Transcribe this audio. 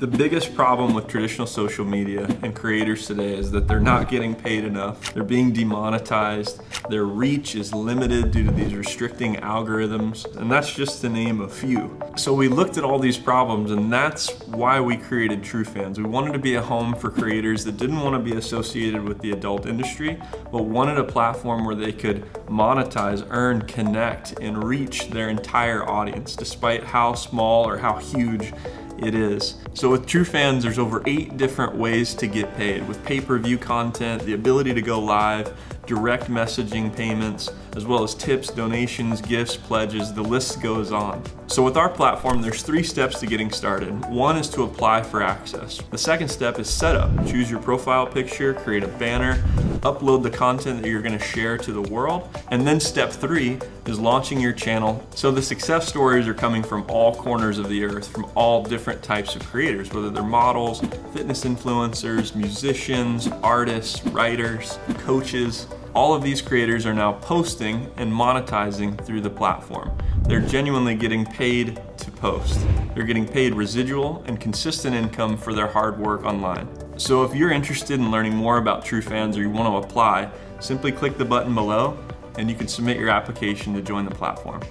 The biggest problem with traditional social media and creators today is that they're not getting paid enough. They're being demonetized. Their reach is limited due to these restricting algorithms, and that's just to name a few. So we looked at all these problems, and that's why we created TrueFans. We wanted to be a home for creators that didn't want to be associated with the adult industry, but wanted a platform where they could monetize, earn, connect, and reach their entire audience, despite how small or how huge it is. So with TrueFans, there's over 8 different ways to get paid, with pay-per-view content, the ability to go live, direct messaging payments, as well as tips, donations, gifts, pledges, the list goes on. So with our platform, there's 3 steps to getting started. One is to apply for access. The second step is setup. Choose your profile picture, create a banner, upload the content that you're gonna share to the world. And then step 3 is launching your channel. So the success stories are coming from all corners of the earth, from all different types of creators, whether they're models, fitness influencers, musicians, artists, writers, coaches. All of these creators are now posting and monetizing through the platform. They're genuinely getting paid to post. They're getting paid residual and consistent income for their hard work online. So if you're interested in learning more about TrueFans or you want to apply, simply click the button below and you can submit your application to join the platform.